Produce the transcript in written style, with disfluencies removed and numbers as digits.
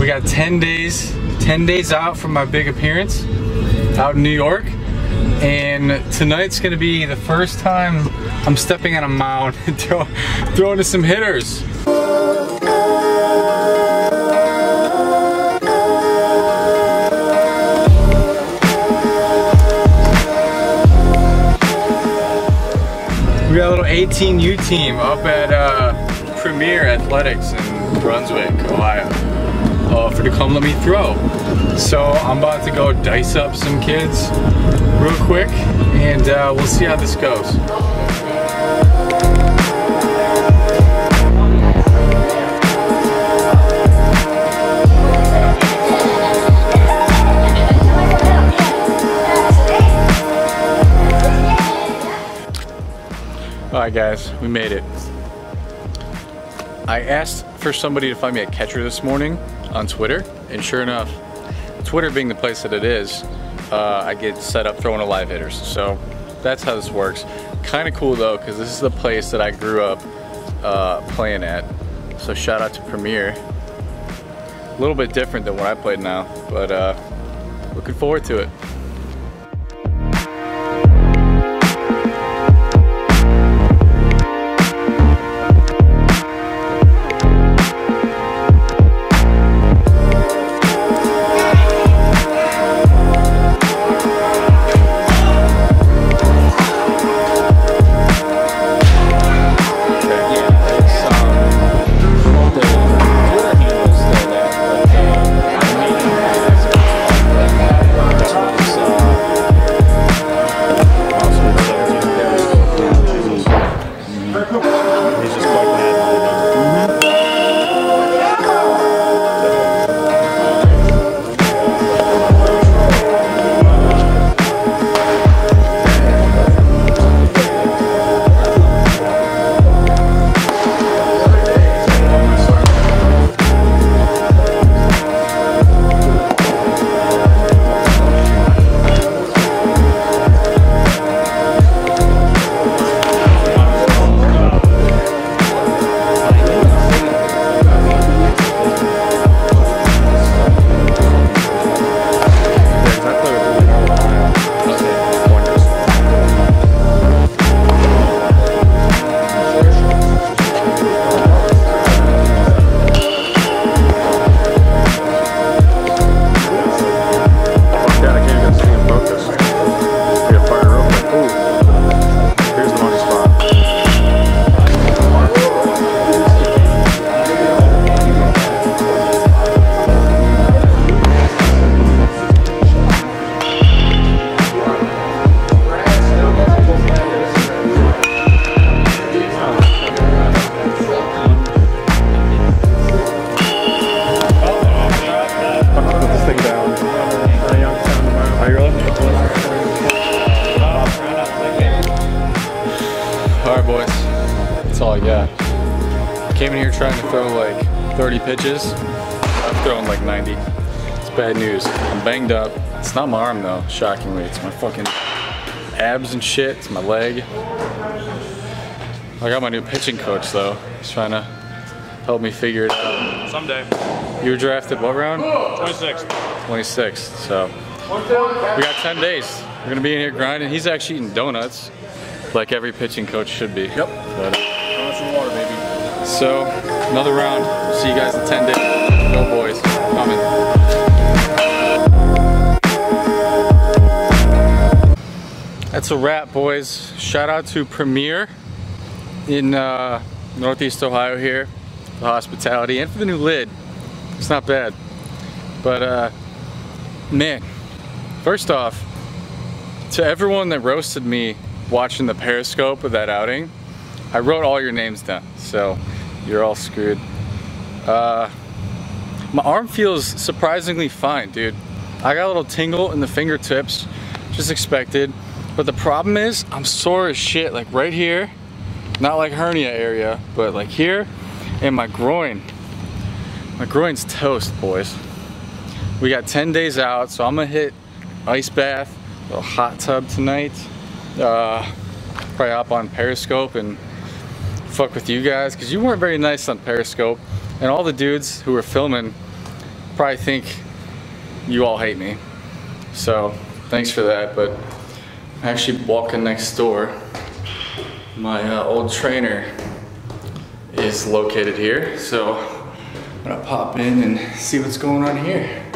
We got 10 days out from my big appearance out in New York. And tonight's gonna be the first time I'm stepping on a mound and throwing to some hitters. We got a little 18U team up at Premier Athletics in Brunswick, Ohio. For to come let me throw. So I'm about to go dice up some kids real quick, and we'll see how this goes. Alright guys, we made it. I asked for somebody to find me a catcher this morning on Twitter, and sure enough, Twitter being the place that it is, I get set up throwing to live hitters. So that's how this works. Kind of cool though, because this is the place that I grew up playing at. So shout out to Premier. A little bit different than what I played now, but looking forward to it. Came in here trying to throw like 30 pitches. I've thrown like 90. It's bad news. I'm banged up. It's not my arm though, shockingly. It's my fucking abs and shit. It's my leg. I got my new pitching coach though. He's trying to help me figure it out. Someday. You were drafted what round? 26th. 26th, so. We got 10 days. We're gonna be in here grinding. He's actually eating donuts, like every pitching coach should be. Yep. But, donuts and water, baby. So, another round. See you guys in 10 days. Go boys, coming. That's a wrap, boys. Shout out to Premier in Northeast Ohio here for the hospitality and for the new lid. It's not bad. But, man, first off, to everyone that roasted me watching the Periscope of that outing, I wrote all your names down, so you're all screwed. My arm feels surprisingly fine, dude. I got a little tingle in the fingertips, just expected. But the problem is, I'm sore as shit, like right here. Not like hernia area, but like here, and my groin. My groin's toast, boys. We got 10 days out, so I'm gonna hit ice bath, a little hot tub tonight. Probably hop on Periscope and fuck with you guys, because you weren't very nice on Periscope, and all the dudes who were filming probably think you all hate me. So thanks for that, but I'm actually walking next door. My old trainer is located here, so I'm gonna pop in and see what's going on here.